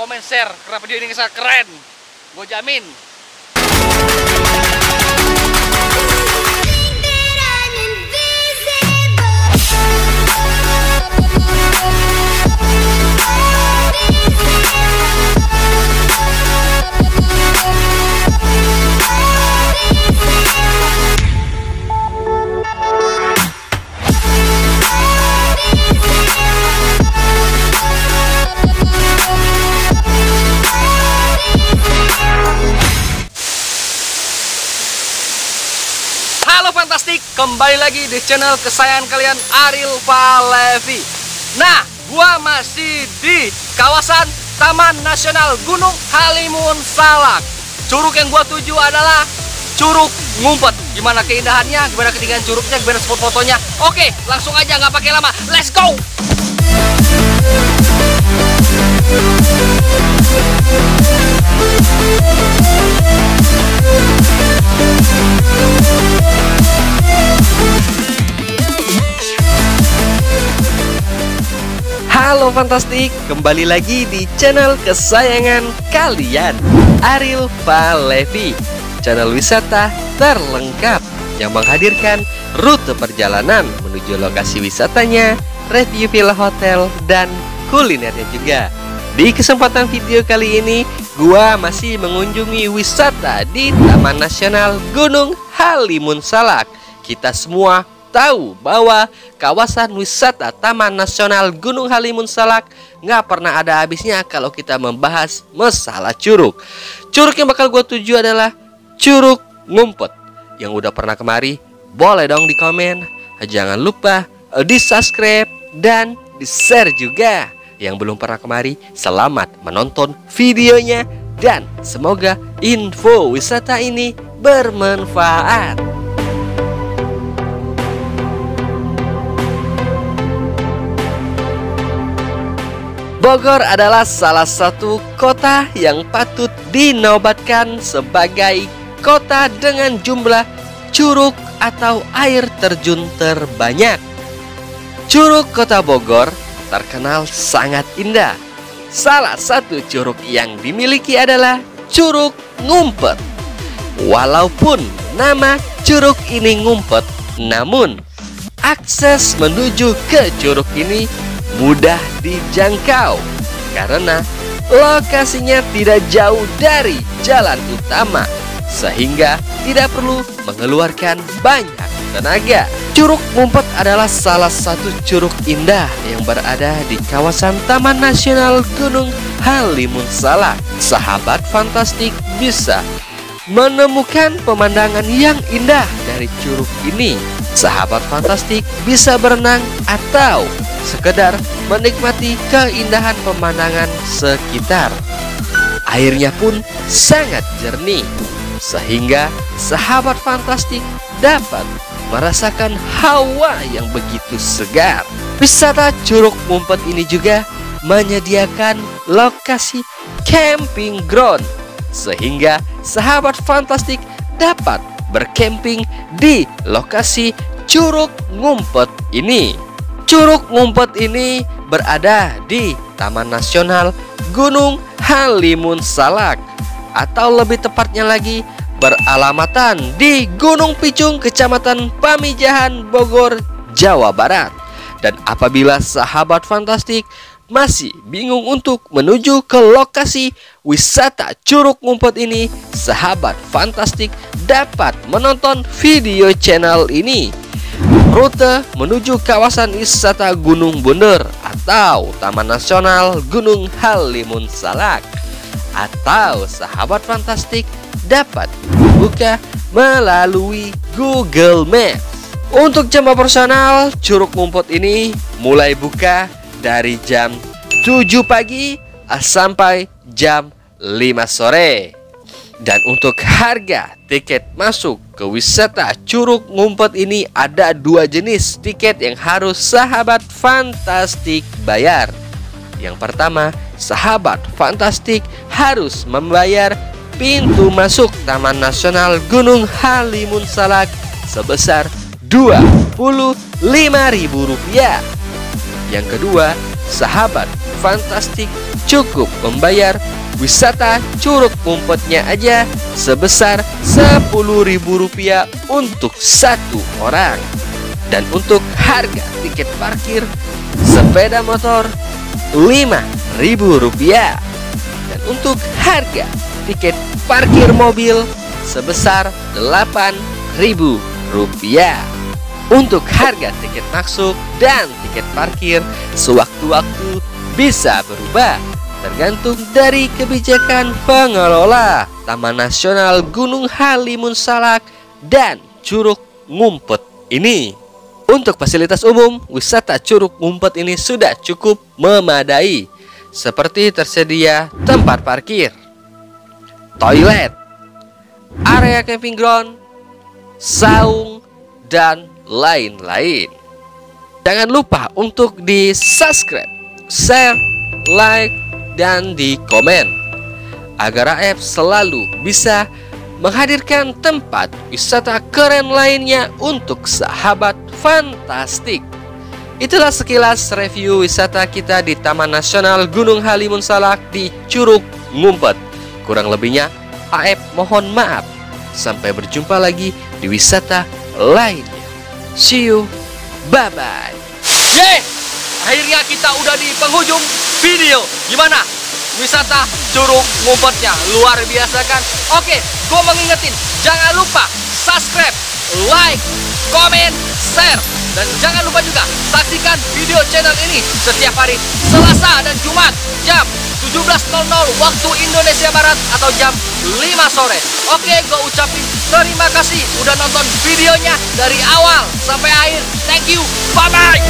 komen, share karena video ini sangat keren. Gue jamin. Kembali lagi di channel kesayangan kalian, Ariel Falevie. Nah, gua masih di kawasan Taman Nasional Gunung Halimun Salak. Curug yang gua tuju adalah Curug Ngumpet. Gimana keindahannya, gimana ketinggian curugnya, gimana spot fotonya. Oke, langsung aja nggak pakai lama. Let's go. Halo Fantastik, kembali lagi di channel kesayangan kalian, Ariel Falevie, channel wisata terlengkap yang menghadirkan rute perjalanan menuju lokasi wisatanya, review villa hotel, dan kulinernya juga. Di kesempatan video kali ini, gua masih mengunjungi wisata di Taman Nasional Gunung Halimun Salak. Kita semua tahu bahwa kawasan wisata Taman Nasional Gunung Halimun Salak nggak pernah ada habisnya kalau kita membahas masalah curug. Curug yang bakal gue tuju adalah Curug Ngumpet. Yang udah pernah kemari, boleh dong di komen. Jangan lupa di subscribe dan di share juga. Yang belum pernah kemari, selamat menonton videonya dan semoga info wisata ini bermanfaat. Bogor adalah salah satu kota yang patut dinobatkan sebagai kota dengan jumlah curug atau air terjun terbanyak. Curug Kota Bogor terkenal sangat indah. Salah satu curug yang dimiliki adalah Curug Ngumpet. Walaupun nama curug ini Ngumpet, namun akses menuju ke curug ini mudah dijangkau karena lokasinya tidak jauh dari jalan utama, sehingga tidak perlu mengeluarkan banyak tenaga. Curug Ngumpet adalah salah satu curug indah yang berada di kawasan Taman Nasional Gunung Halimun Salak. Sahabat Fantastik bisa menemukan pemandangan yang indah dari curug ini. Sahabat Fantastik bisa berenang atau sekedar menikmati keindahan pemandangan sekitar. Airnya pun sangat jernih, sehingga sahabat Fantastik dapat merasakan hawa yang begitu segar. Wisata Curug Ngumpet ini juga menyediakan lokasi camping ground, sehingga sahabat Fantastik dapat berkemping di lokasi Curug Ngumpet ini. Curug Ngumpet ini berada di Taman Nasional Gunung Halimun Salak, atau lebih tepatnya lagi beralamatan di Gunung Picung, Kecamatan Pamijahan, Bogor, Jawa Barat. Dan apabila sahabat Fantastik masih bingung untuk menuju ke lokasi wisata Curug Ngumpet ini, sahabat Fantastik dapat menonton video channel ini. Rute menuju kawasan wisata Gunung Bunder atau Taman Nasional Gunung Halimun Salak, atau sahabat Fantastik dapat membuka melalui Google Maps. Untuk jam operasional, Curug Ngumpet ini mulai buka dari jam 7 pagi sampai jam 5 sore. Dan untuk harga tiket masuk ke wisata Curug Ngumpet ini ada dua jenis tiket yang harus sahabat Fantastik bayar. Yang pertama, sahabat Fantastik harus membayar pintu masuk Taman Nasional Gunung Halimun Salak sebesar Rp25.000. Yang kedua, Sahabat fantastik cukup membayar wisata Curug Ngumpetnya aja sebesar Rp10.000 untuk satu orang. Dan untuk harga tiket parkir sepeda motor Rp5.000. Dan untuk harga tiket parkir mobil sebesar Rp8.000. Untuk harga tiket masuk dan tiket parkir sewaktu-waktu bisa berubah tergantung dari kebijakan pengelola Taman Nasional Gunung Halimun Salak dan Curug Ngumpet ini. Untuk fasilitas umum, wisata Curug Ngumpet ini sudah cukup memadai, seperti tersedia tempat parkir, toilet, area camping ground, saung, dan lain-lain. Jangan lupa untuk di subscribe, share, like, dan di komen agar AF selalu bisa menghadirkan tempat wisata keren lainnya untuk sahabat fantastik. Itulah sekilas review wisata kita di Taman Nasional Gunung Halimun Salak di Curug Ngumpet. Kurang lebihnya AF mohon maaf. Sampai berjumpa lagi di wisata lainnya. See you, bye bye. Yeay, akhirnya kita udah di penghujung video. Gimana wisata Curug Ngumpetnya? Luar biasa kan? Oke, gue mengingetin, jangan lupa subscribe, like, komen, share. Dan jangan lupa juga saksikan video channel ini setiap hari Selasa dan Jumat jam 17.00 waktu Indonesia Barat atau jam 5 sore. Oke, gue ucapin terima kasih udah nonton videonya dari awal sampai akhir. Thank you, bye-bye.